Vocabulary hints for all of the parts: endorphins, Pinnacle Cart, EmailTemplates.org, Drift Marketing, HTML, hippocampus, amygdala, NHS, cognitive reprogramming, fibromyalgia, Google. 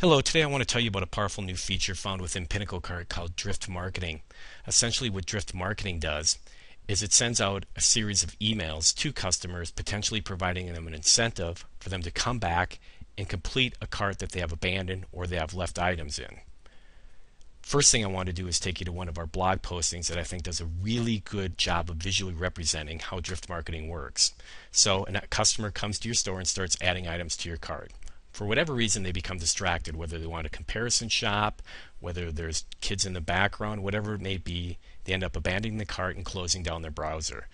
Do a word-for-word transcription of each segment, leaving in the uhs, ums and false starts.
Hello, today I want to tell you about a powerful new feature found within Pinnacle Cart called Drift Marketing. Essentially what Drift Marketing does is it sends out a series of emails to customers, potentially providing them an incentive for them to come back and complete a cart that they have abandoned or they have left items in. First thing I want to do is take you to one of our blog postings that I think does a really good job of visually representing how Drift Marketing works. So a customer comes to your store and starts adding items to your cart. For whatever reason, they become distracted, whether they want a comparison shop, whether there's kids in the background, whatever it may be, they end up abandoning the cart and closing down their browser.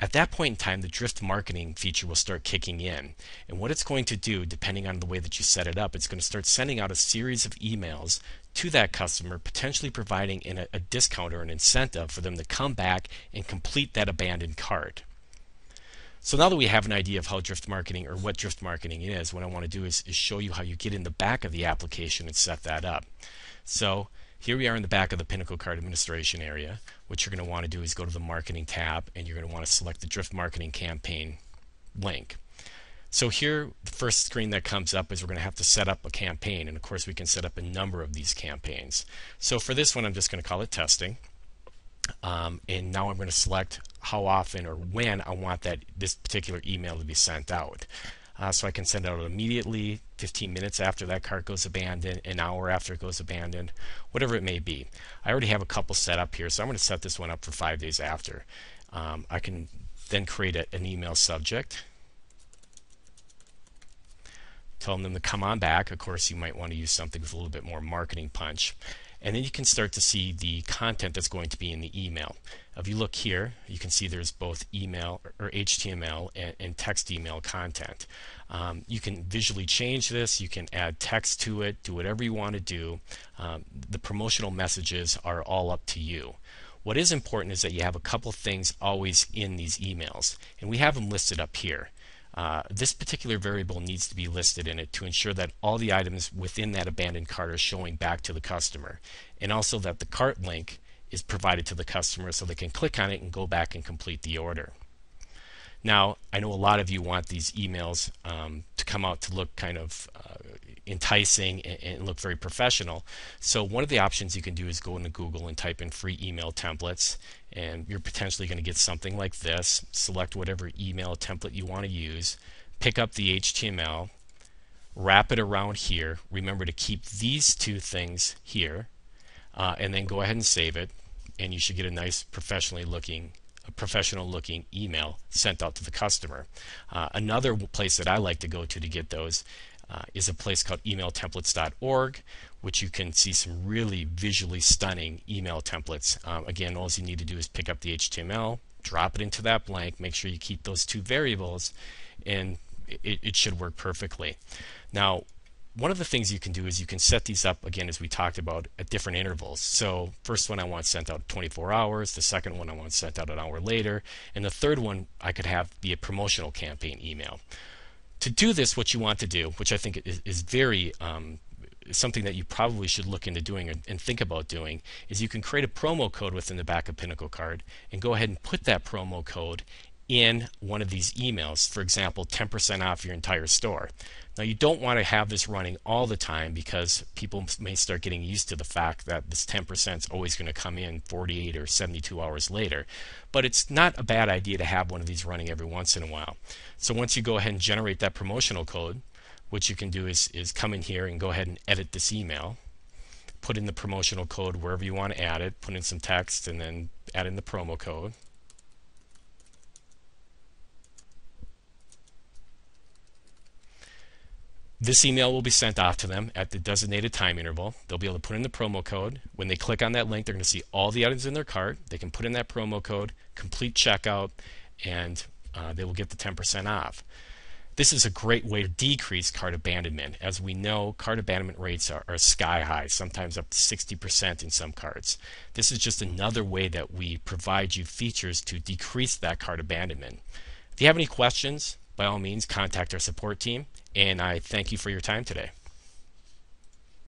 At that point in time, the Drift Marketing feature will start kicking in. And what it's going to do, depending on the way that you set it up, it's going to start sending out a series of emails to that customer, potentially providing in a, a discount or an incentive for them to come back and complete that abandoned cart. So now that we have an idea of how Drift Marketing or what Drift Marketing is, what I want to do is, is show you how you get in the back of the application and set that up. So here we are in the back of the Pinnacle Cart administration area. What you're going to want to do is go to the Marketing tab, and you're going to want to select the Drift Marketing campaign link. So here, the first screen that comes up is we're going to have to set up a campaign, and of course we can set up a number of these campaigns. So for this one, I'm just going to call it testing. Um, and now I'm going to select how often or when I want that this particular email to be sent out. Uh, so I can send it out immediately, fifteen minutes after that cart goes abandoned, an hour after it goes abandoned, whatever it may be. I already have a couple set up here, so I'm going to set this one up for five days after. Um, I can then create a, an email subject, telling them to come on back. Of course, you might want to use something with a little bit more marketing punch. And then you can start to see the content that's going to be in the email. If you look here, you can see there's both email or H T M L and, and text email content. Um, you can visually change this, you can add text to it, do whatever you want to do. Um, the promotional messages are all up to you. What is important is that you have a couple things always in these emails, and we have them listed up here. Uh, this particular variable needs to be listed in it to ensure that all the items within that abandoned cart are showing back to the customer, and also that the cart link is provided to the customer so they can click on it and go back and complete the order. Now, I know a lot of you want these emails um, to come out to look kind of uh, enticing and, and look very professional. So one of the options you can do is go into Google and type in free email templates, and you're potentially going to get something like this. Select whatever email template you want to use, pick up the H T M L, wrap it around here. Remember to keep these two things here, uh, and then go ahead and save it, and you should get a nice professionally looking a professional looking email sent out to the customer. Uh, another place that I like to go to to get those Uh, is a place called Email Templates dot org, which you can see some really visually stunning email templates. Um, again, all you need to do is pick up the H T M L, drop it into that blank, make sure you keep those two variables, and it, it should work perfectly. Now, one of the things you can do is you can set these up, again, as we talked about, at different intervals. So first one I want sent out twenty-four hours, the second one I want sent out an hour later, and the third one I could have be a promotional campaign email. To do this, what you want to do, which I think is, is very um, something that you probably should look into doing and, and think about doing, is you can create a promo code within the back of Pinnacle Cart and go ahead and put that promo code in one of these emails. For example, ten percent off your entire store. Now, you don't want to have this running all the time because people may start getting used to the fact that this ten percent is always going to come in forty-eight or seventy-two hours later. But it's not a bad idea to have one of these running every once in a while. So once you go ahead and generate that promotional code, what you can do is, is come in here and go ahead and edit this email. Put in the promotional code wherever you want to add it. Put in some text and then add in the promo code. This email will be sent off to them at the designated time interval. They'll be able to put in the promo code. When they click on that link, they're going to see all the items in their cart. They can put in that promo code, complete checkout, and uh, they will get the ten percent off. This is a great way to decrease cart abandonment. As we know, cart abandonment rates are, are sky high, sometimes up to sixty percent in some carts. This is just another way that we provide you features to decrease that cart abandonment. If you have any questions, by all means, contact our support team, and I thank you for your time today.